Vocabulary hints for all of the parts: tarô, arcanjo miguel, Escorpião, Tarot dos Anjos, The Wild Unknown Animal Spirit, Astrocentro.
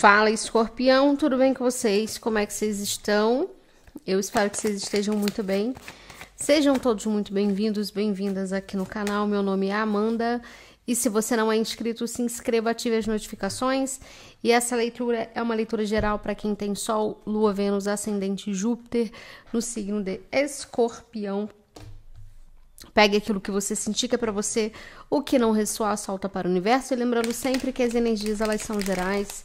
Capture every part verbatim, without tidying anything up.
Fala, Escorpião, tudo bem com vocês? Como é que vocês estão? Eu espero que vocês estejam muito bem. Sejam todos muito bem-vindos, bem-vindas aqui no canal. Meu nome é Amanda e se você não é inscrito, se inscreva, ative as notificações. E essa leitura é uma leitura geral para quem tem Sol, Lua, Vênus, Ascendente, Júpiter no signo de Escorpião. Pegue aquilo que você sentir que é para você, o que não ressoar, solta para o universo. E lembrando sempre que as energias, elas são gerais,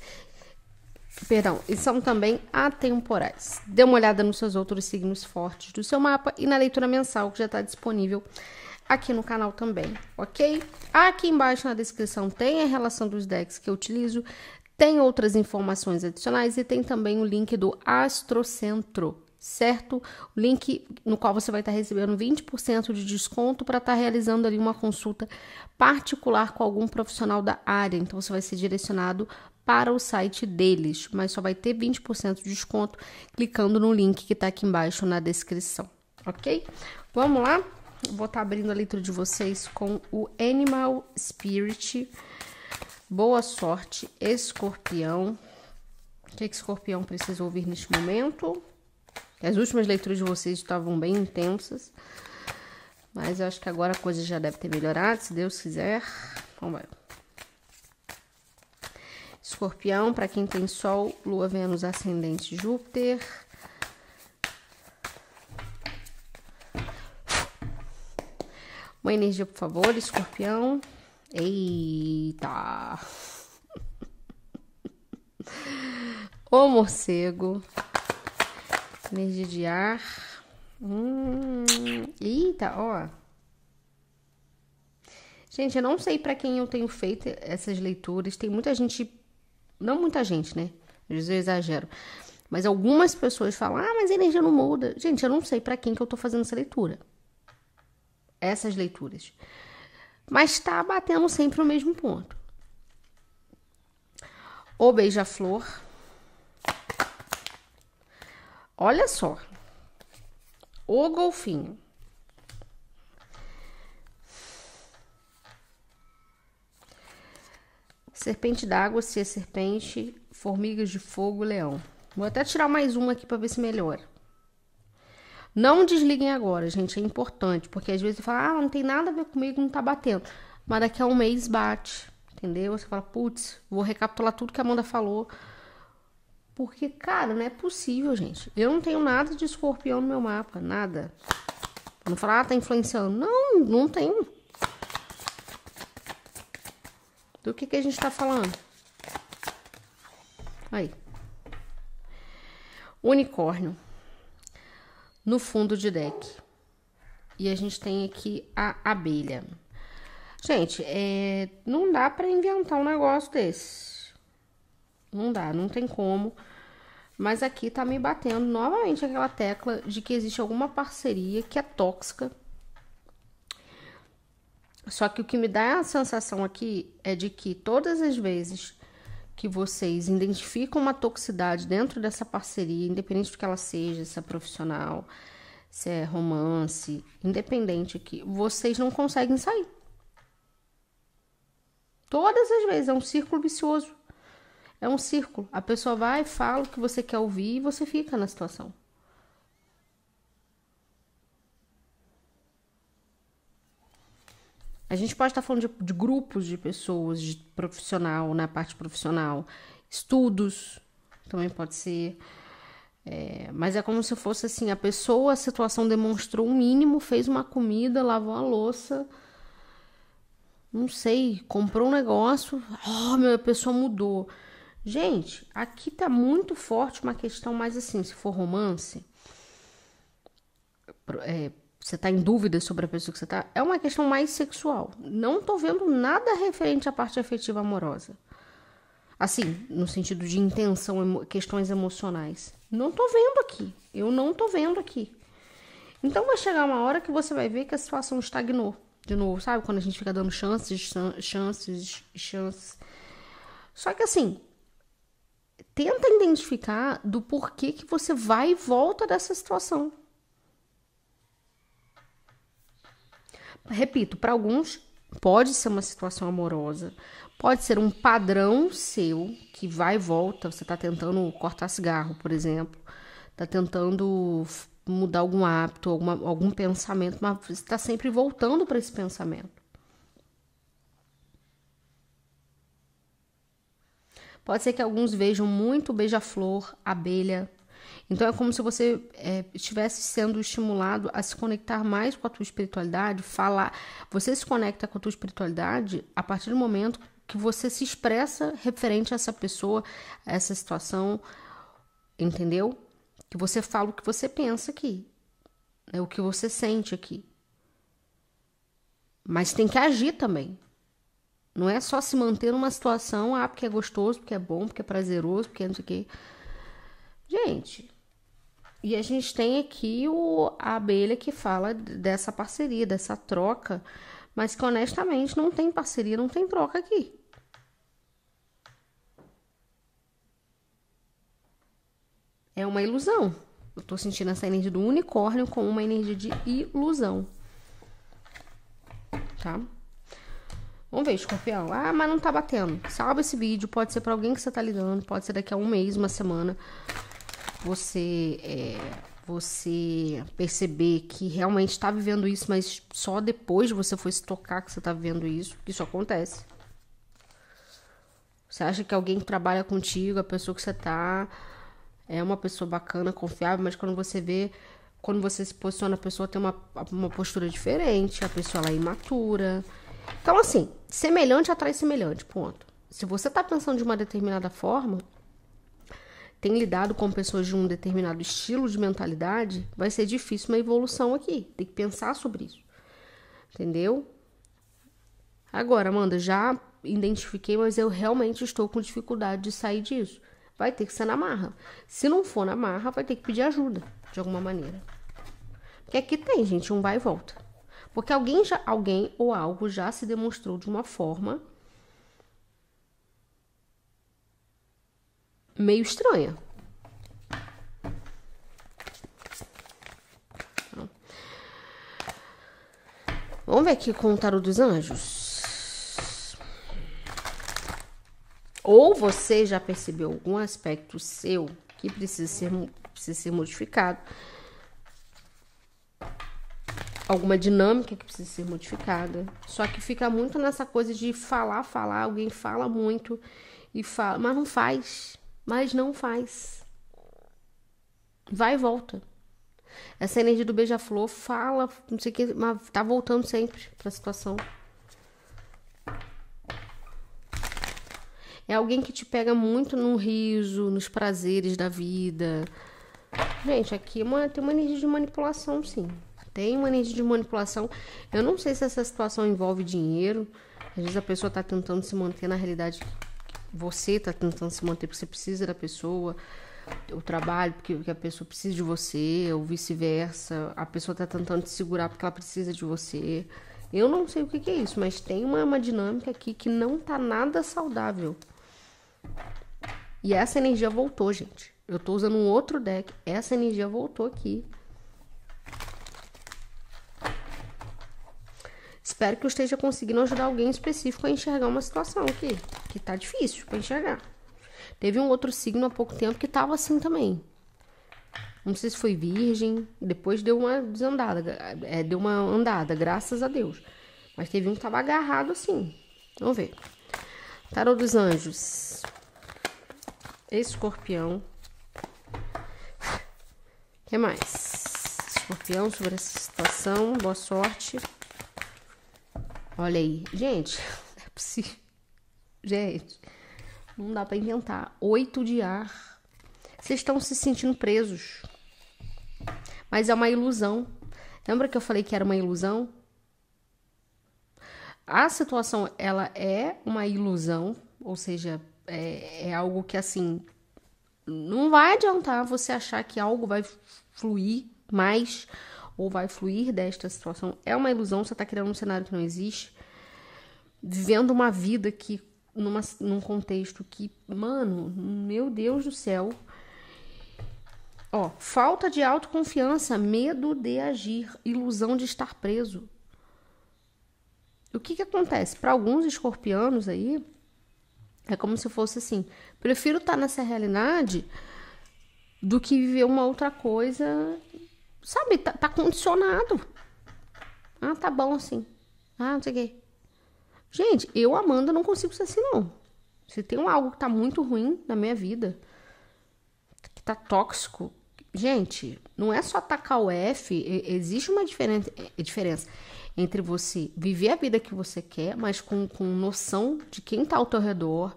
perdão, e são também atemporais. Dê uma olhada nos seus outros signos fortes do seu mapa e na leitura mensal, que já está disponível aqui no canal também, ok? Aqui embaixo na descrição tem a relação dos decks que eu utilizo, tem outras informações adicionais e tem também o link do Astrocentro, certo? O link no qual você vai estar recebendo vinte por cento de desconto para estar realizando ali uma consulta particular com algum profissional da área. Então, você vai ser direcionado para o site deles, mas só vai ter vinte por cento de desconto clicando no link que está aqui embaixo na descrição, ok? Vamos lá? Vou estar abrindo a leitura de vocês com o Animal Spirit. Boa sorte, Escorpião. O que, é que Escorpião precisa ouvir neste momento? As últimas leituras de vocês estavam bem intensas, mas eu acho que agora a coisa já deve ter melhorado, se Deus quiser. Vamos lá. Escorpião, para quem tem Sol, Lua, Vênus, Ascendente, Júpiter. Uma energia, por favor, Escorpião. Eita! O morcego. Energia de ar. Hum, eita, ó. Gente, eu não sei para quem eu tenho feito essas leituras. Tem muita gente... Não muita gente, né? Às vezes eu exagero. Mas algumas pessoas falam, ah, mas a energia não muda. Gente, eu não sei para quem que eu tô fazendo essa leitura. Essas leituras. Mas tá batendo sempre no mesmo ponto. O beija-flor. Olha só, o golfinho, serpente d'água, se é serpente, formigas de fogo, leão. Vou até tirar mais uma aqui para ver se melhora. Não desliguem agora, gente, é importante, porque às vezes você fala, ah, não tem nada a ver comigo, não tá batendo. Mas daqui a um mês bate, entendeu? Você fala, putz, vou recapitular tudo que a Amanda falou. Porque, cara, não é possível, gente. Eu não tenho nada de Escorpião no meu mapa, nada. Não falar, ah, tá influenciando. Não, não tenho. Do que que a gente tá falando? Aí. Unicórnio. No fundo de deck. E a gente tem aqui a abelha. Gente, é... não dá pra inventar um negócio desse. Não dá, não tem como. Mas aqui tá me batendo novamente aquela tecla de que existe alguma parceria que é tóxica. Só que o que me dá a sensação aqui é de que todas as vezes que vocês identificam uma toxicidade dentro dessa parceria, independente do que ela seja, se é profissional, se é romance, independente aqui, vocês não conseguem sair. Todas as vezes, é um círculo vicioso. É um círculo. A pessoa vai, fala o que você quer ouvir e você fica na situação. A gente pode estar falando de, de grupos de pessoas, de profissional, na parte profissional. Estudos também pode ser. É, mas é como se fosse assim, a pessoa, a situação demonstrou um mínimo, fez uma comida, lavou a louça... Não sei, comprou um negócio... Oh, minha pessoa mudou... Gente, aqui tá muito forte uma questão mais assim, se for romance, é, você tá em dúvida sobre a pessoa que você tá, é uma questão mais sexual. Não tô vendo nada referente à parte afetiva amorosa. Assim, no sentido de intenção, emo, questões emocionais. Não tô vendo aqui, eu não tô vendo aqui. Então vai chegar uma hora que você vai ver que a situação estagnou de novo, sabe? Quando a gente fica dando chances, chances, chances. Só que assim... Tenta identificar do porquê que você vai e volta dessa situação. Repito, para alguns Pode ser uma situação amorosa, pode ser um padrão seu que vai e volta. Você está tentando cortar cigarro, por exemplo, está tentando mudar algum hábito, alguma, algum pensamento, mas você está sempre voltando para esse pensamento. Pode ser que alguns vejam muito beija-flor, abelha. Então é como se você é, estivesse sendo estimulado a se conectar mais com a tua espiritualidade, falar. Você se conecta com a tua espiritualidade a partir do momento que você se expressa referente a essa pessoa, a essa situação, entendeu? Que você fala o que você pensa aqui, né? O que você sente aqui. Mas tem que agir também. Não é só se manter numa situação, ah, porque é gostoso, porque é bom, porque é prazeroso, porque não sei o quê. Gente, e a gente tem aqui o, a abelha que fala dessa parceria, dessa troca, mas que honestamente não tem parceria, não tem troca aqui. É uma ilusão. Eu tô sentindo essa energia do unicórnio com uma energia de ilusão. Tá? Vamos ver, escorpião. Ah, mas não tá batendo. Salva esse vídeo. Pode ser pra alguém que você tá ligando. Pode ser daqui a um mês, uma semana. Você, é, você perceber que realmente tá vivendo isso, mas só depois você foi se tocar que você tá vivendo isso. Isso acontece. Você acha que alguém que trabalha contigo, a pessoa que você tá, é uma pessoa bacana, confiável, mas quando você vê, quando você se posiciona, a pessoa tem uma, uma postura diferente, a pessoa ela é imatura. Então, assim, semelhante atrai semelhante, ponto. Se você tá pensando de uma determinada forma, tem lidado com pessoas de um determinado estilo de mentalidade, vai ser difícil uma evolução aqui. Tem que pensar sobre isso, entendeu? Agora, Amanda, já identifiquei, mas eu realmente estou com dificuldade de sair disso. Vai ter que ser na marra. Se não for na marra, vai ter que pedir ajuda, de alguma maneira. Porque aqui tem, gente, um vai e volta. Porque alguém, já, alguém ou algo já se demonstrou de uma forma meio estranha. Vamos ver aqui com o Tarot dos Anjos. Ou você já percebeu algum aspecto seu que precisa ser, precisa ser modificado. Alguma dinâmica que precisa ser modificada. Só que fica muito nessa coisa de falar, falar. Alguém fala muito e fala, mas não faz. Mas não faz. Vai e volta. Essa energia do beija-flor fala, não sei o que, mas tá voltando sempre pra situação. É alguém que te pega muito no riso, nos prazeres da vida. Gente, aqui uma, tem uma energia de manipulação, sim. Tem uma energia de manipulação. Eu não sei se essa situação envolve dinheiro. Às vezes a pessoa tá tentando se manter na realidade. Você tá tentando se manter porque você precisa da pessoa. O trabalho, porque a pessoa precisa de você. Ou vice-versa. A pessoa tá tentando te segurar porque ela precisa de você. Eu não sei o que que é isso. Mas tem uma, uma dinâmica aqui que não tá nada saudável. E essa energia voltou, gente. Eu tô usando um outro deck. Essa energia voltou aqui. Espero que eu esteja conseguindo ajudar alguém específico a enxergar uma situação aqui, que tá difícil pra enxergar. Teve um outro signo há pouco tempo que tava assim também. Não sei se foi virgem, depois deu uma desandada, é, deu uma andada, graças a Deus. Mas teve um que tava agarrado assim. Vamos ver. Tarot dos Anjos. Escorpião. O que mais? Escorpião, sobre essa situação, boa sorte. Olha aí. Gente, não é possível. Gente, não dá pra inventar. Oito de ar. Vocês estão se sentindo presos. Mas é uma ilusão. Lembra que eu falei que era uma ilusão? A situação, ela é uma ilusão. Ou seja, é, é algo que, assim, não vai adiantar você achar que algo vai fluir mais ou vai fluir desta situação. É uma ilusão, você tá criando um cenário que não existe, vivendo uma vida que, numa, num contexto que, mano, meu Deus do céu. Ó, falta de autoconfiança, medo de agir, ilusão de estar preso. O que que acontece? Para alguns escorpianos aí, é como se fosse assim, prefiro estar nessa realidade do que viver uma outra coisa, sabe? Tá, tá condicionado. Ah, tá bom assim. Ah, não sei o quê. Gente, eu, Amanda, não consigo ser assim, não. Se tem algo que tá muito ruim na minha vida, que tá tóxico, gente, não é só tacar o F, existe uma diferença entre você viver a vida que você quer, mas com, com noção de quem tá ao teu redor,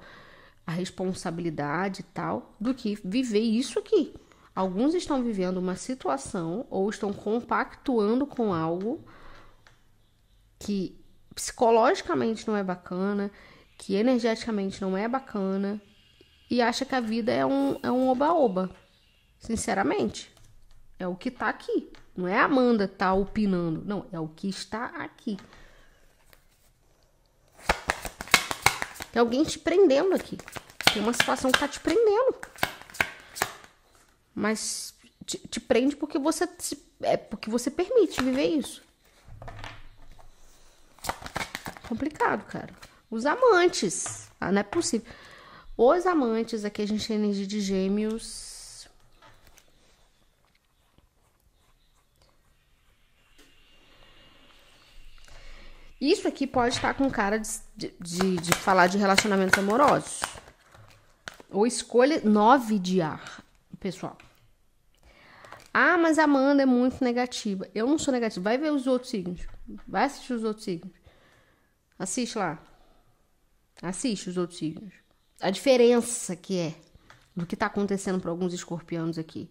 a responsabilidade e tal, do que viver isso aqui. Alguns estão vivendo uma situação ou estão compactuando com algo que psicologicamente não é bacana, que energeticamente não é bacana, e acha que a vida é um é um oba-oba. Sinceramente, é o que tá aqui. Não é a Amanda que tá opinando. Não, é o que está aqui. Tem alguém te prendendo aqui. Tem uma situação que tá te prendendo. Mas te, te prende porque você, é porque você permite viver isso. Complicado, cara. Os amantes. Ah, não é possível. Os amantes, aqui a gente tem energia de gêmeos. Isso aqui pode estar com cara de, de, de falar de relacionamentos amorosos. Ou escolha nove de ar, pessoal. Ah, mas a Amanda é muito negativa. Eu não sou negativa. Vai ver os outros signos. Vai assistir os outros signos. Assiste lá. Assiste os outros signos. A diferença que é do que está acontecendo para alguns escorpianos aqui.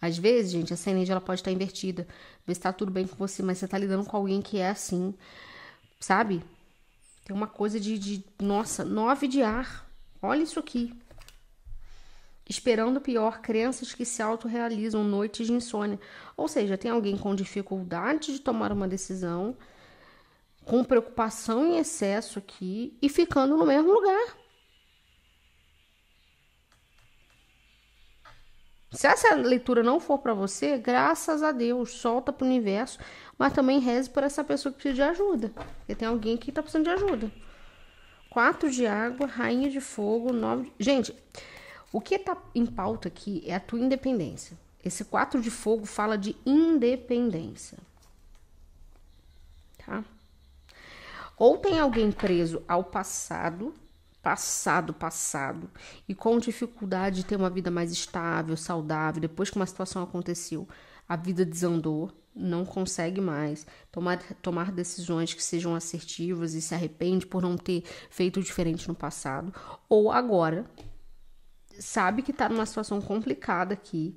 Às vezes, gente, essa energia ela pode estar invertida. Vê se tá tudo bem com você, mas você tá lidando com alguém que é assim, sabe? Tem uma coisa de... de nossa, nove de ar. Olha isso aqui. Esperando o pior, crenças que se autorrealizam, noites de insônia. Ou seja, tem alguém com dificuldade de tomar uma decisão, com preocupação em excesso aqui e ficando no mesmo lugar. Se essa leitura não for para você, graças a Deus, solta pro universo, mas também reze por essa pessoa que precisa de ajuda. Porque tem alguém que tá precisando de ajuda. Quatro de água, rainha de fogo, nove... De... Gente, o que tá em pauta aqui é a tua independência. Esse quatro de fogo fala de independência. Tá? Ou tem alguém preso ao passado... passado, passado, e com dificuldade de ter uma vida mais estável, saudável, depois que uma situação aconteceu, a vida desandou, não consegue mais tomar, tomar decisões que sejam assertivas e se arrepende por não ter feito diferente no passado, ou agora, sabe que tá numa situação complicada aqui,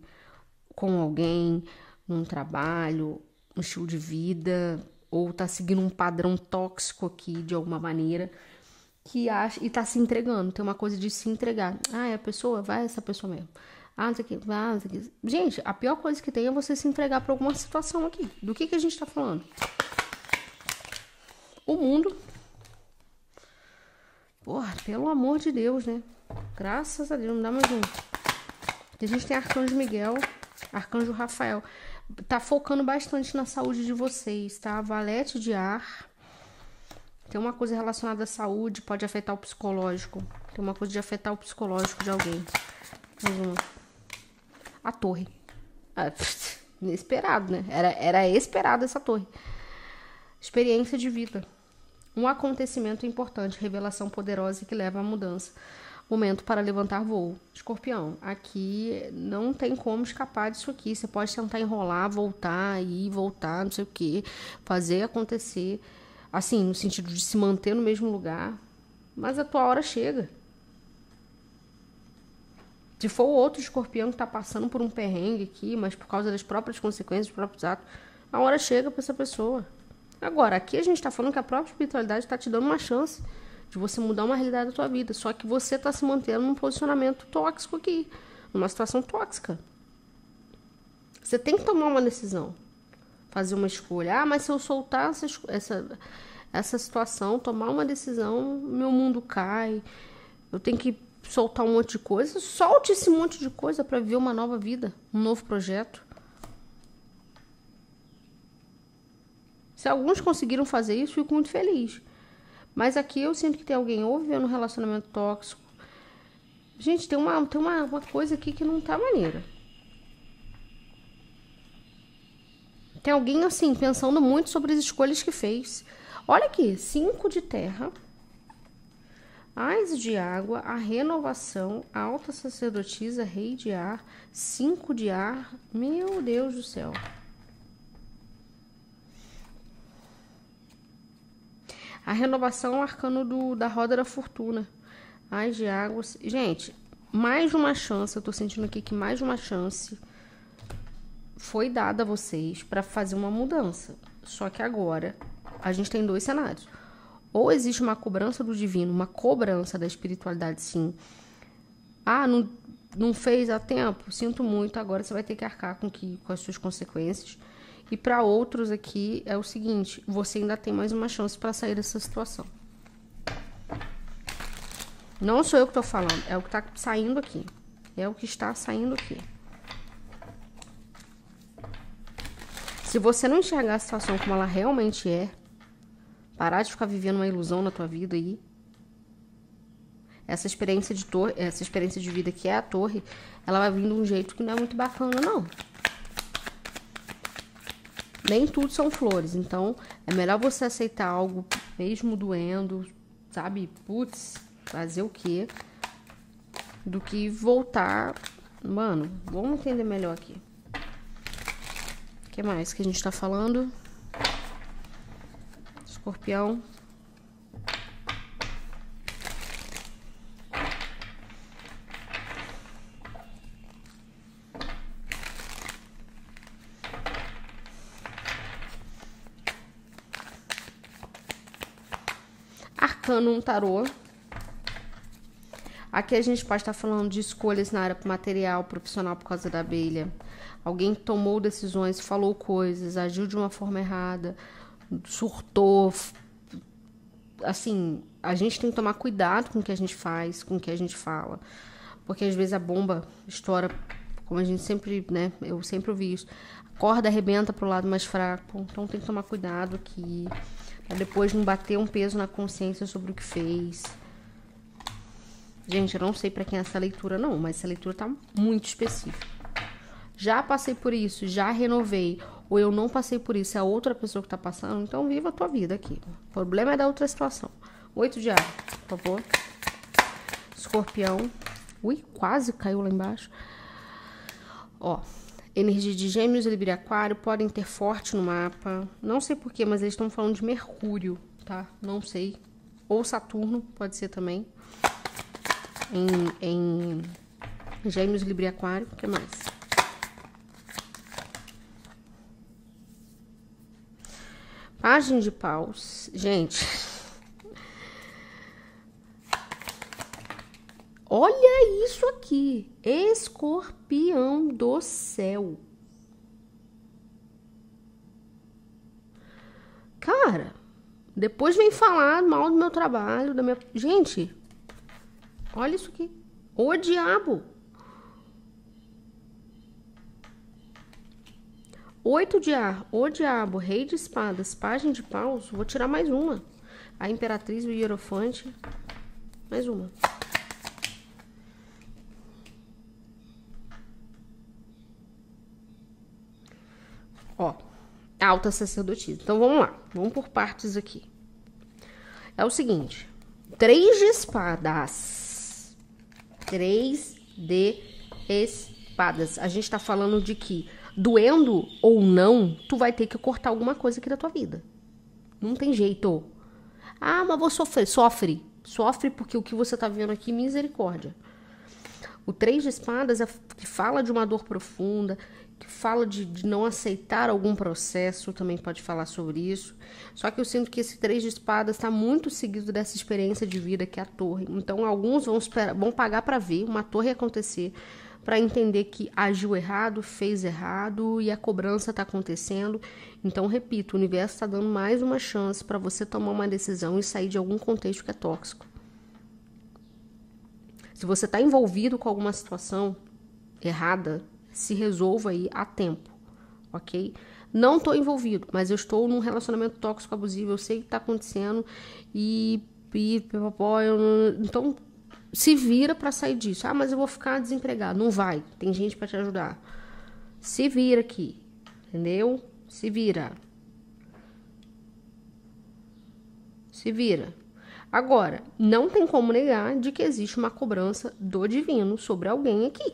com alguém, num trabalho, um estilo de vida, ou tá seguindo um padrão tóxico aqui, de alguma maneira, que acha, e tá se entregando, tem uma coisa de se entregar. Ah, é a pessoa? Vai essa pessoa mesmo. Ah, não sei o que, vai, não sei o que. Gente, a pior coisa que tem é você se entregar pra alguma situação aqui. Do que que a gente tá falando? O mundo. Porra, pelo amor de Deus, né? Graças a Deus, não dá mais um. A gente tem Arcanjo Miguel, Arcanjo Rafael. Tá focando bastante na saúde de vocês, tá? Valete de ar. Tem uma coisa relacionada à saúde, pode afetar o psicológico. Tem uma coisa de afetar o psicológico de alguém. Uhum. A torre. Ah, pff, inesperado, né? Era, era esperado essa torre. Experiência de vida. Um acontecimento importante, revelação poderosa que leva à mudança. Momento para levantar voo. Escorpião, aqui não tem como escapar disso aqui. Você pode tentar enrolar, voltar, ir, voltar, não sei o que. Fazer acontecer... Assim, no sentido de se manter no mesmo lugar. Mas a tua hora chega. Se for o outro escorpião que tá passando por um perrengue aqui, mas por causa das próprias consequências, dos próprios atos, a hora chega para essa pessoa. Agora, aqui a gente tá falando que a própria espiritualidade tá te dando uma chance de você mudar uma realidade da tua vida. Só que você tá se mantendo num posicionamento tóxico aqui. Numa situação tóxica. Você tem que tomar uma decisão. Fazer uma escolha. Ah, mas se eu soltar essa, essa, essa situação, tomar uma decisão, meu mundo cai. Eu tenho que soltar um monte de coisa. Solte esse monte de coisa para viver uma nova vida, um novo projeto. Se alguns conseguiram fazer isso, fico muito feliz. Mas aqui eu sinto que tem alguém ou vivendo um relacionamento tóxico. Gente, tem uma, tem uma, uma coisa aqui que não tá maneira. Tem alguém, assim, pensando muito sobre as escolhas que fez. Olha aqui, cinco de terra, as de água, a renovação, a alta sacerdotisa, rei de ar, cinco de ar. Meu Deus do céu. A renovação é o arcano do, da roda da fortuna. As de água. Gente, mais uma chance. Eu tô sentindo aqui que mais uma chance foi dada a vocês para fazer uma mudança. Só que agora a gente tem dois cenários. Ou existe uma cobrança do divino, uma cobrança da espiritualidade, sim. Ah, não, não fez a tempo? Sinto muito, agora você vai ter que arcar com, que, com as suas consequências. E para outros aqui é o seguinte, você ainda tem mais uma chance para sair dessa situação. Não sou eu que tô falando, é o que tá saindo aqui. É o que está saindo aqui. Se você não enxergar a situação como ela realmente é, parar de ficar vivendo uma ilusão na tua vida aí. Essa experiência de torre, essa experiência de vida que é a torre, ela vai vir de um jeito que não é muito bacana, não. Nem tudo são flores, então é melhor você aceitar algo mesmo doendo, sabe? Putz, fazer o quê? Do que voltar... Mano, vamos entender melhor aqui. O que mais que a gente tá falando? Escorpião. Arcano, um tarô. Aqui a gente pode estar falando de escolhas na área material, profissional por causa da abelha. Alguém tomou decisões, falou coisas, agiu de uma forma errada, surtou. Assim, a gente tem que tomar cuidado com o que a gente faz, com o que a gente fala. Porque às vezes a bomba estoura, como a gente sempre, né? Eu sempre ouvi isso. A corda arrebenta pro lado mais fraco. Então tem que tomar cuidado aqui. Pra depois não bater um peso na consciência sobre o que fez. Gente, eu não sei pra quem é essa leitura, não. Mas essa leitura tá muito específica. Já passei por isso, já renovei. Ou eu não passei por isso, é a outra pessoa que tá passando. Então viva a tua vida aqui. O problema é da outra situação. Oito de ar, por favor. Escorpião. Ui, quase caiu lá embaixo. Ó, energia de gêmeos, Libra e Aquário podem ter forte no mapa. Não sei porquê, mas eles estão falando de Mercúrio, tá? Não sei. Ou Saturno, pode ser também. Em, em gêmeos, Libra e Aquário. O que mais? Página de paus. Gente. Olha isso aqui. Escorpião do céu. Cara, depois vem falar mal do meu trabalho, da minha... Gente, olha isso aqui. Ô diabo. Oito de ar, o diabo, rei de espadas, página de paus. Vou tirar mais uma. A imperatriz, o hierofante. Mais uma. Ó, alta sacerdotisa. Então vamos lá, vamos por partes aqui. É o seguinte, três de espadas. Três de espadas. A gente tá falando de que... Doendo ou não, tu vai ter que cortar alguma coisa aqui da tua vida. Não tem jeito. Ah, mas vou sofrer. Sofre. Sofre porque o que você tá vivendo aqui, misericórdia. O três de espadas é que fala de uma dor profunda, que fala de, de não aceitar algum processo, também pode falar sobre isso. Só que eu sinto que esse três de espadas tá muito seguido dessa experiência de vida que é a torre. Então alguns vão, esperar, vão pagar para ver uma torre acontecer, para entender que agiu errado, fez errado e a cobrança está acontecendo. Então, repito, o universo está dando mais uma chance para você tomar uma decisão e sair de algum contexto que é tóxico. Se você está envolvido com alguma situação errada, se resolva aí a tempo. ok? Não estou envolvido, mas eu estou num relacionamento tóxico abusivo, eu sei o que está acontecendo e, e papapó, eu não, então se vira para sair disso. Ah, mas eu vou ficar desempregado. Não vai, tem gente para te ajudar. Se vira aqui, entendeu? Se vira. Se vira. Agora, não tem como negar de que existe uma cobrança do divino sobre alguém aqui,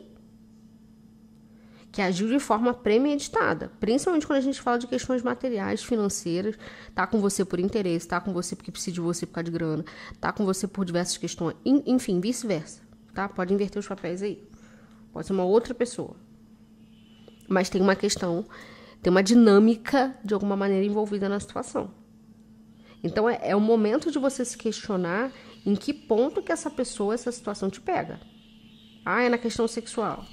que agiu de forma premeditada, principalmente quando a gente fala de questões materiais, financeiras, tá com você por interesse, tá com você porque precisa de você por causa de grana, tá com você por diversas questões, enfim, vice-versa, tá? Pode inverter os papéis aí, pode ser uma outra pessoa, mas tem uma questão, tem uma dinâmica de alguma maneira envolvida na situação. Então é, é o momento de você se questionar em que ponto que essa pessoa, essa situação te pega. Ah, é na questão sexual.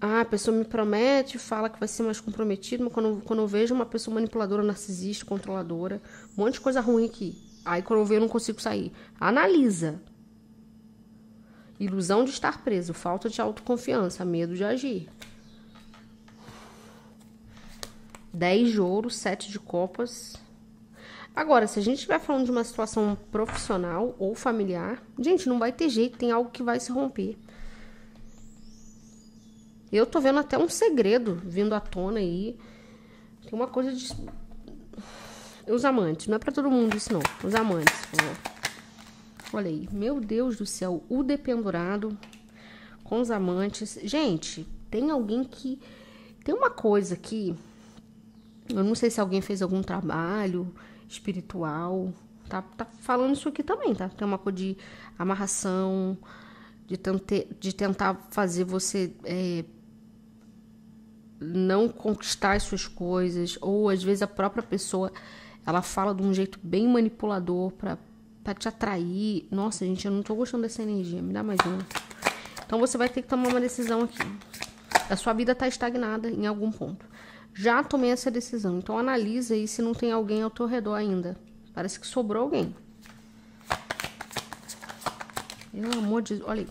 Ah, a pessoa me promete, fala que vai ser mais comprometida, mas quando, quando eu vejo uma pessoa manipuladora, narcisista, controladora, um monte de coisa ruim aqui. Aí quando eu vejo eu não consigo sair. Analisa. Ilusão de estar preso, falta de autoconfiança, medo de agir. Dez de ouro, sete de copas. Agora, se a gente estiver falando de uma situação profissional ou familiar, gente, não vai ter jeito, tem algo que vai se romper. Eu tô vendo até um segredo vindo à tona aí. Tem uma coisa de... Os amantes. Não é pra todo mundo isso, não. Os amantes. Ó. Olha aí. Meu Deus do céu. O dependurado com os amantes. Gente, tem alguém que... Tem uma coisa aqui. Eu não sei se alguém fez algum trabalho espiritual. Tá, tá falando isso aqui também, tá? Tem uma coisa de amarração, de, tente... de tentar fazer você... É... não conquistar as suas coisas, ou às vezes a própria pessoa, ela fala de um jeito bem manipulador pra, pra te atrair. Nossa, gente, eu não tô gostando dessa energia, me dá mais uma. Então você vai ter que tomar uma decisão aqui. A sua vida tá estagnada em algum ponto. Já tomei essa decisão, então analisa aí se não tem alguém ao teu redor ainda. Parece que sobrou alguém. Pelo amor de Deus, olha aí.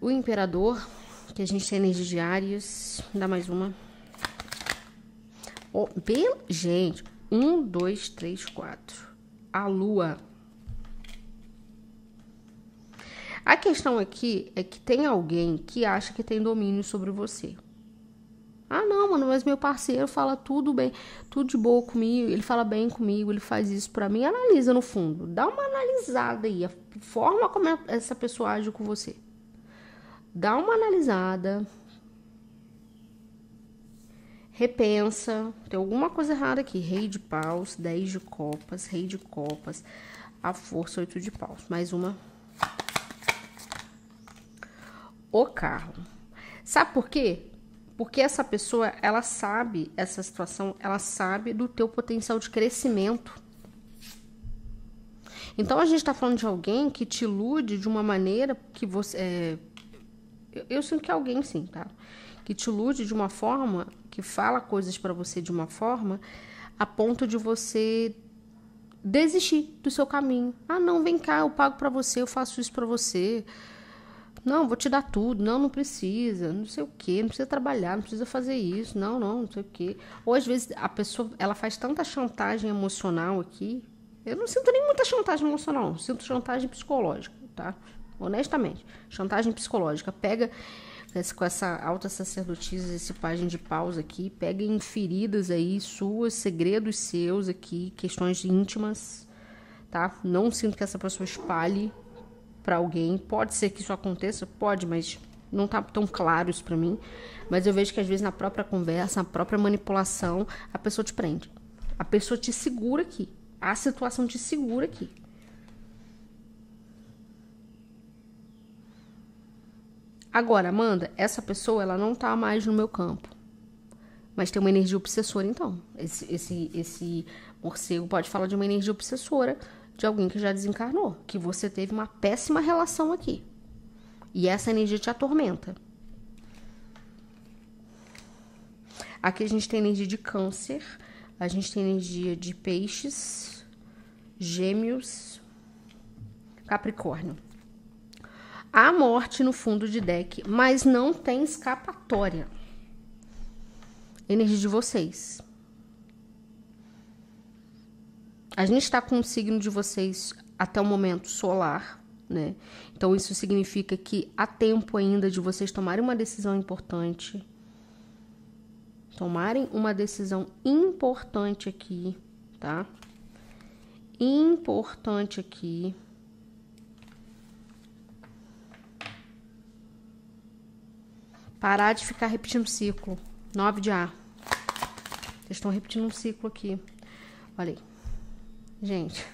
O imperador... Que a gente tem energias diárias. Dá mais uma. Oh, pelo... Gente. Um, dois, três, quatro. A lua. A questão aqui é que tem alguém que acha que tem domínio sobre você. Ah, não, mano. Mas meu parceiro fala tudo bem. Tudo de boa comigo. Ele fala bem comigo. Ele faz isso pra mim. Analisa no fundo. Dá uma analisada aí. A forma como essa pessoa age com você. Dá uma analisada, repensa, tem alguma coisa errada aqui, rei de paus, dez de copas, rei de copas, a força, oito de paus, mais uma. O carro. Sabe por quê? Porque essa pessoa, ela sabe essa situação, ela sabe do teu potencial de crescimento. Então, a gente tá falando de alguém que te ilude de uma maneira que você... É, Eu, eu sinto que é alguém, sim, tá? Que te ilude de uma forma, que fala coisas pra você de uma forma, a ponto de você desistir do seu caminho. Ah, não, vem cá, eu pago pra você, eu faço isso pra você. Não, vou te dar tudo. Não, não precisa, não sei o quê, não precisa trabalhar, não precisa fazer isso. Não, não, não sei o quê. Ou, às vezes, a pessoa, ela faz tanta chantagem emocional aqui. Eu não sinto nem muita chantagem emocional, não. Sinto chantagem psicológica, tá? Honestamente, chantagem psicológica. Pega com essa alta sacerdotisa, esse pajem de paus aqui, pega em feridas aí suas, segredos seus aqui, questões íntimas, tá? Não sinto que essa pessoa espalhe pra alguém. Pode ser que isso aconteça, pode, mas não tá tão claro isso pra mim. Mas eu vejo que às vezes na própria conversa, na própria manipulação, a pessoa te prende. A pessoa te segura aqui. A situação te segura aqui. Agora, Amanda, essa pessoa, ela não tá mais no meu campo. Mas tem uma energia obsessora, então. Esse, esse, esse morcego pode falar de uma energia obsessora de alguém que já desencarnou. Que você teve uma péssima relação aqui. E essa energia te atormenta. Aqui a gente tem energia de câncer. A gente tem energia de peixes, gêmeos, capricórnio. Há morte no fundo de deck, mas não tem escapatória. Energia de vocês. A gente está com o signo de vocês até o momento solar, né? Então isso significa que há tempo ainda de vocês tomarem uma decisão importante. Tomarem uma decisão importante aqui, tá? Importante aqui. Parar de ficar repetindo ciclo. Nove de ar. Vocês estão repetindo um ciclo aqui. Olha aí. Gente.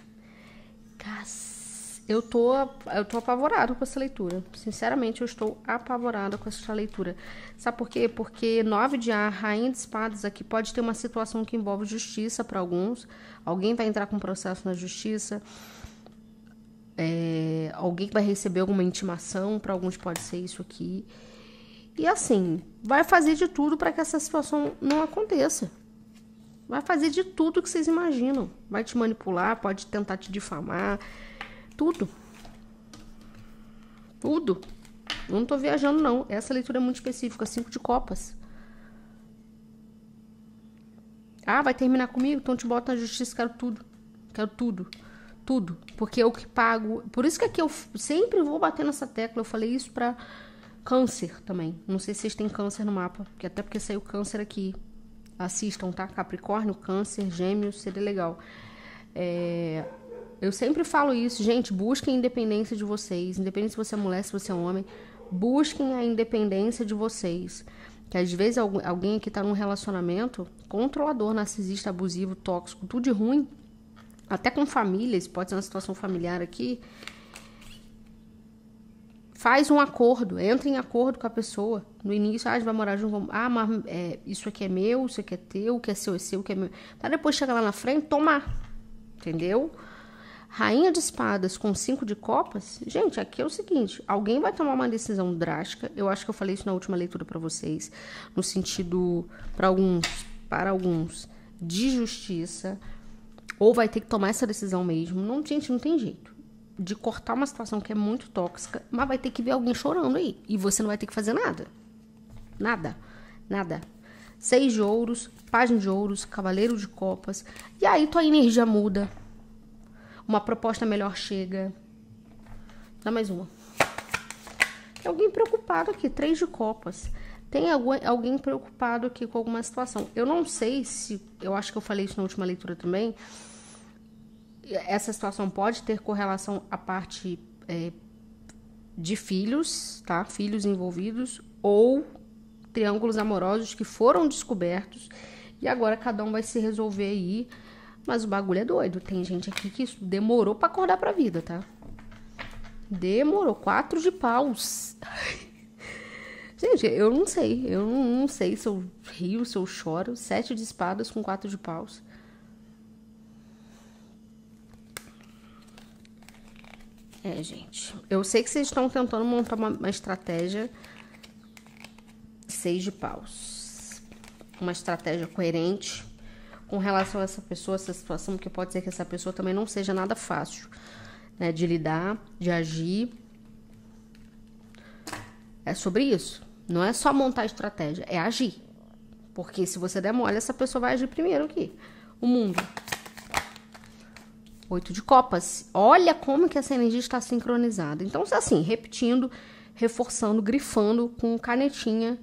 Eu tô, eu tô apavorada com essa leitura. Sinceramente, eu estou apavorada com essa leitura. Sabe por quê? Porque nove de ar, rainha de espadas aqui, pode ter uma situação que envolve justiça para alguns. Alguém vai entrar com processo na justiça. É, alguém vai receber alguma intimação. Para alguns pode ser isso aqui. E assim, vai fazer de tudo para que essa situação não aconteça. Vai fazer de tudo que vocês imaginam. Vai te manipular, pode tentar te difamar. Tudo. Tudo. Eu não tô viajando, não. Essa leitura é muito específica. Cinco de copas. Ah, vai terminar comigo? Então te bota na justiça. Quero tudo. Quero tudo. Tudo. Porque eu que pago... Por isso que aqui eu sempre vou bater nessa tecla. Eu falei isso pra... Câncer também. Não sei se vocês têm câncer no mapa. Porque até porque saiu câncer aqui. Assistam, tá? Capricórnio, câncer, gêmeos, seria legal. É... Eu sempre falo isso. Gente, busquem a independência de vocês. Independente se você é mulher, se você é homem. Busquem a independência de vocês. Que às vezes alguém aqui tá num relacionamento controlador, narcisista, abusivo, tóxico, tudo de ruim. Até com famílias. Pode ser uma situação familiar aqui. Faz um acordo, entra em acordo com a pessoa. No início, ah, a gente vai morar junto, ah, mas é, isso aqui é meu, isso aqui é teu, o que é seu é seu, o que é meu. Para depois chegar lá na frente, tomar, entendeu? Rainha de espadas com cinco de copas, gente, aqui é o seguinte, alguém vai tomar uma decisão drástica, eu acho que eu falei isso na última leitura para vocês, no sentido, para alguns, para alguns, de justiça, ou vai ter que tomar essa decisão mesmo. Não, gente, não tem jeito. De cortar uma situação que é muito tóxica, mas vai ter que ver alguém chorando aí. E você não vai ter que fazer nada. Nada. Nada. Seis de ouros, página de ouros, cavaleiro de copas. E aí tua energia muda. Uma proposta melhor chega. Dá mais uma. Tem alguém preocupado aqui. Três de copas. Tem algum, alguém preocupado aqui com alguma situação. Eu não sei se... Eu acho que eu falei isso na última leitura também... Essa situação pode ter correlação à parte é, de filhos, tá? Filhos envolvidos ou triângulos amorosos que foram descobertos e agora cada um vai se resolver aí. Mas o bagulho é doido. Tem gente aqui que isso demorou pra acordar pra vida, tá? Demorou. Quatro de paus. Gente, eu não sei. Eu não sei se eu rio, se eu choro. Sete de espadas com quatro de paus. É, gente, eu sei que vocês estão tentando montar uma, uma estratégia seis de paus. Uma estratégia coerente com relação a essa pessoa, essa situação, porque pode ser que essa pessoa também não seja nada fácil, né, de lidar, de agir. É sobre isso. Não é só montar estratégia, é agir. Porque se você der mole, essa pessoa vai agir primeiro aqui. O mundo... Oito de copas. Olha como que essa energia está sincronizada. Então, assim, repetindo, reforçando, grifando com canetinha.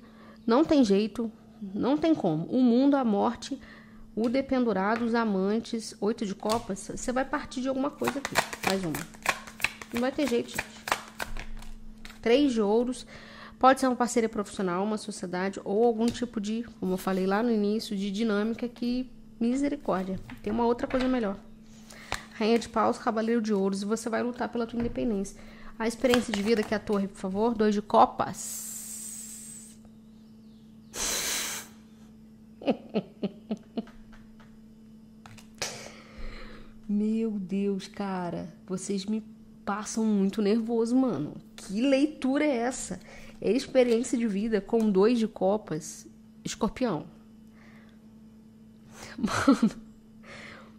Não tem jeito, não tem como. O mundo, a morte, o dependurado, os amantes, oito de copas. Você vai partir de alguma coisa aqui. Mais uma. Não vai ter jeito, gente. Três de ouros. Pode ser uma parceria profissional, uma sociedade ou algum tipo de, como eu falei lá no início, de dinâmica que, misericórdia, tem uma outra coisa melhor. Rainha de paus, cavaleiro de ouros. E você vai lutar pela tua independência. A experiência de vida, que é a torre, por favor. Dois de copas. Meu Deus, cara. Vocês me passam muito nervoso, mano. Que leitura é essa? É experiência de vida com dois de copas. Escorpião. Mano.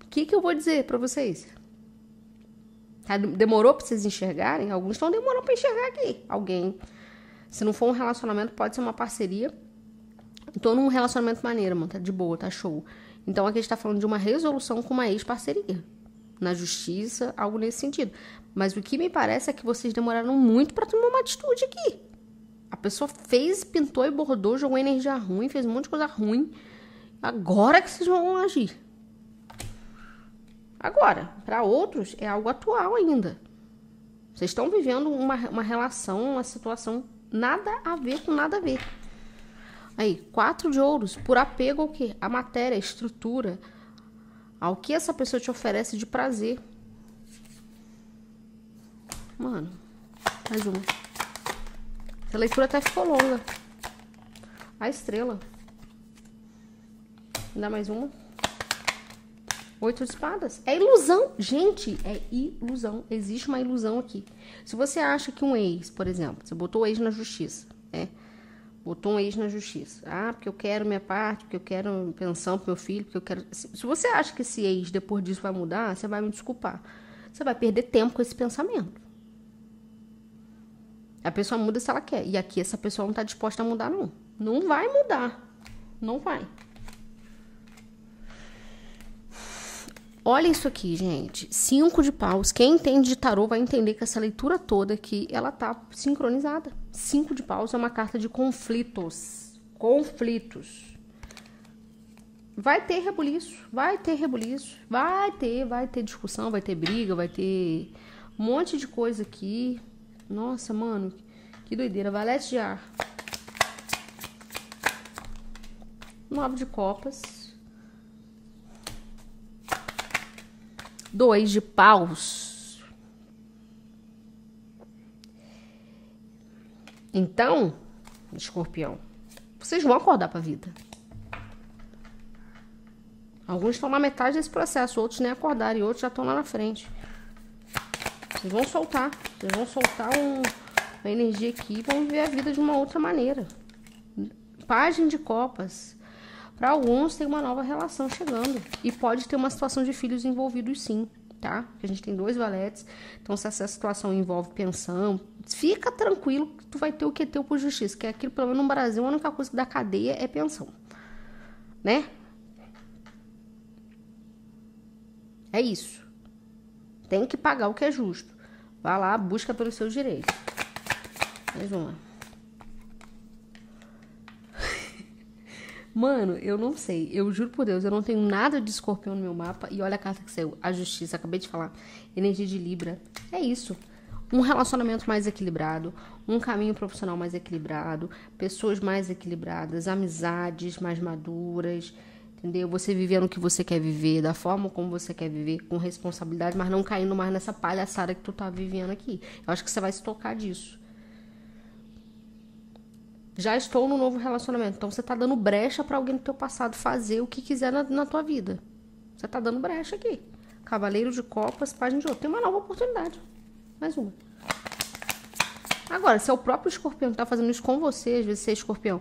O que, que eu vou dizer pra vocês? Tá? Demorou para vocês enxergarem? Alguns estão demorando para enxergar aqui. Alguém. Se não for um relacionamento, pode ser uma parceria. Tô num relacionamento maneiro, mano. Tá de boa, tá show. Então aqui a gente tá falando de uma resolução com uma ex-parceria. Na justiça, algo nesse sentido. Mas o que me parece é que vocês demoraram muito para tomar uma atitude aqui. A pessoa fez, pintou e bordou, jogou energia ruim, fez um monte de coisa ruim. Agora que vocês vão agir. Agora, para outros, é algo atual ainda. Vocês estão vivendo uma, uma relação, uma situação nada a ver com nada a ver. Aí, quatro de ouros, por apego ao quê? A matéria, a estrutura, ao que essa pessoa te oferece de prazer. Mano, mais uma. Essa leitura até ficou longa. A estrela. Dá mais uma. Oito de espadas. É ilusão. Gente, é ilusão. Existe uma ilusão aqui. Se você acha que um ex, por exemplo, você botou o ex na justiça, né? Botou um ex na justiça. Ah, porque eu quero minha parte, porque eu quero pensão pro meu filho, porque eu quero... Se você acha que esse ex, depois disso, vai mudar, você vai me desculpar. Você vai perder tempo com esse pensamento. A pessoa muda se ela quer. E aqui essa pessoa não tá disposta a mudar, não. Não vai mudar. Não vai. Olha isso aqui, gente. Cinco de paus. Quem entende de tarô vai entender que essa leitura toda aqui, ela tá sincronizada. Cinco de paus é uma carta de conflitos. Conflitos. Vai ter rebuliço. Vai ter rebuliço. Vai ter, vai ter discussão, vai ter briga, vai ter um monte de coisa aqui. Nossa, mano. Que doideira. Valete de ar. Nove de copas. Dois de paus. Então, escorpião, vocês vão acordar para a vida. Alguns estão na metade desse processo, outros nem acordaram e outros já estão lá na frente. Vocês vão soltar, vocês vão soltar um, uma energia aqui e vão ver a vida de uma outra maneira. Página de copas. Para alguns, tem uma nova relação chegando. E pode ter uma situação de filhos envolvidos sim, tá? Porque a gente tem dois valetes. Então, se essa situação envolve pensão, fica tranquilo que tu vai ter o que é teu por justiça. Que é aquilo, pelo menos no Brasil, a única coisa que dá cadeia é pensão. Né? É isso. Tem que pagar o que é justo. Vai lá, busca pelos seus direitos. Mais uma. Mano, eu não sei, eu juro por Deus, eu não tenho nada de escorpião no meu mapa. E olha a carta que saiu, a justiça, acabei de falar, energia de Libra. É isso, um relacionamento mais equilibrado, um caminho profissional mais equilibrado, pessoas mais equilibradas, amizades mais maduras, entendeu? Você vivendo o que você quer viver, da forma como você quer viver, com responsabilidade, mas não caindo mais nessa palhaçada que tu tá vivendo aqui. Eu acho que você vai se tocar disso. Já estou no novo relacionamento. Então, você tá dando brecha para alguém do teu passado fazer o que quiser na, na tua vida. Você tá dando brecha aqui. Cavaleiro de copas, página de ouro. Tem uma nova oportunidade. Mais uma. Agora, se é o próprio escorpião que tá fazendo isso com você, às vezes você é escorpião,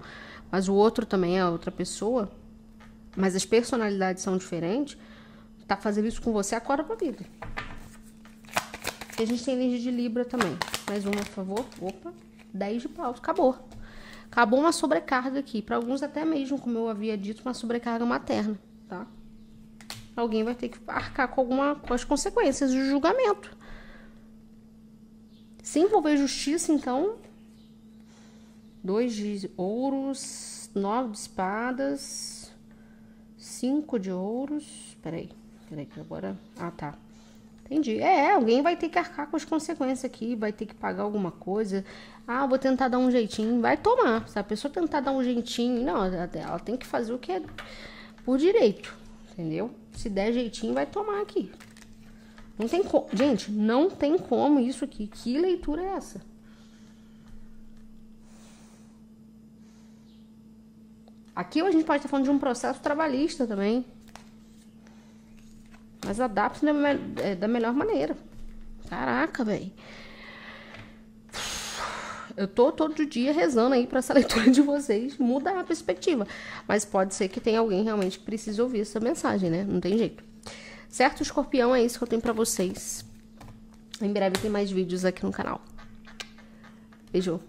mas o outro também é outra pessoa, mas as personalidades são diferentes, tá fazendo isso com você, acorda pra vida. E a gente tem energia de Libra também. Mais uma, por favor. Opa. Dez de paus. Acabou. Acabou uma sobrecarga aqui. Para alguns até mesmo, como eu havia dito, uma sobrecarga materna, tá? Alguém vai ter que arcar com, alguma, com as consequências do julgamento. Se envolver justiça, então... Dois de ouros, nove de espadas, cinco de ouros... Peraí, peraí que agora... Ah, tá. Entendi. É, alguém vai ter que arcar com as consequências aqui, vai ter que pagar alguma coisa. Ah, vou tentar dar um jeitinho. Vai tomar. Se a pessoa tentar dar um jeitinho, não, ela tem que fazer o que é por direito, entendeu? Se der jeitinho, vai tomar aqui. Não tem como. Gente, não tem como isso aqui. Que leitura é essa? Aqui a gente pode estar falando de um processo trabalhista também. Mas adapta da melhor maneira. Caraca, velho. Eu tô todo dia rezando aí pra essa leitura de vocês mudar a perspectiva. Mas pode ser que tenha alguém realmente que precise ouvir essa mensagem, né? Não tem jeito. Certo, escorpião? É isso que eu tenho pra vocês. Em breve tem mais vídeos aqui no canal. Beijo.